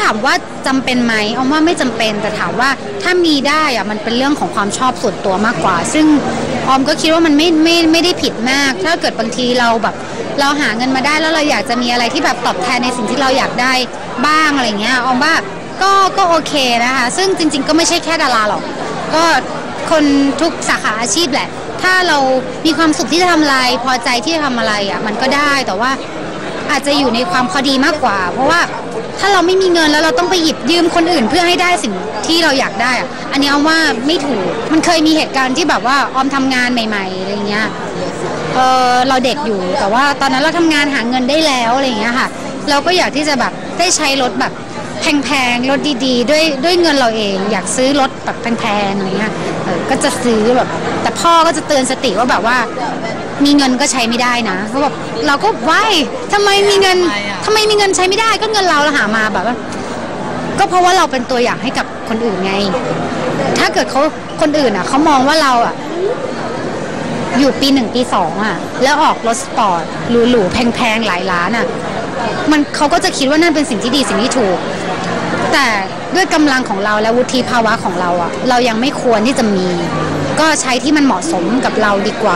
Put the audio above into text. ถามว่าจำเป็นไหมเอาว่าไม่จำเป็นแต่ถามว่าถ้ามีได้อะมันเป็นเรื่องของความชอบส่วนตัวมากกว่าซึ่งออมก็คิดว่ามันไม่ได้ผิดมากถ้าเกิดบางทีเราแบบเราหาเงินมาได้แล้วเราอยากจะมีอะไรที่แบบตอบแทนในสิ่งที่เราอยากได้บ้างอะไรเงี้ยออมว่าก็โอเคนะคะซึ่งจริงๆก็ไม่ใช่แค่ดาราหรอกก็คนทุกสาขาอาชีพแหละถ้าเรามีความสุขที่จะทำอะไรพอใจที่จะทำอะไรอ่ะมันก็ได้แต่ว่าอาจจะอยู่ในความพอดีมากกว่าเพราะว่าถ้าเราไม่มีเงินแล้วเราต้องไปหยิบยืมคนอื่นเพื่อให้ได้สิ่งที่เราอยากได้อ่ะอันนี้ออมว่าไม่ถูกมันเคยมีเหตุการณ์ที่แบบว่าออมทำงานใหม่ๆอะไรเงี้ยเราเด็กอยู่แต่ว่าตอนนั้นเราทำงานหาเงินได้แล้วอะไรเงี้ยค่ะเราก็อยากที่จะแบบได้ใช้รถแบบแพงๆรถดีๆด้วยเงินเราเองอยากซื้อรถแบบแพงๆอะไรเงี้ยก็จะซื้อแบบแต่พ่อก็จะเตือนสติว่าแบบว่ามีเงินก็ใช้ไม่ได้นะเขาบอกเราก็ว้ายทำไมมีเงินใช้ไม่ได้ก็เงินเราหามาแบบว่าก็เพราะว่าเราเป็นตัวอย่างให้กับคนอื่นไงถ้าเกิดเขาคนอื่นอ่ะเขามองว่าเราอ่ะอยู่ปีหนึ่งปีสองอ่ะแล้วออกรถสปอร์ตหรูๆแพงๆหลายล้านอ่ะมันเขาก็จะคิดว่านั่นเป็นสิ่งที่ดีสิ่งที่ถูกแต่ด้วยกำลังของเราและวุฒิภาวะของเราอ่ะเรายังไม่ควรที่จะมีก็ใช้ที่มันเหมาะสมกับเราดีกว่า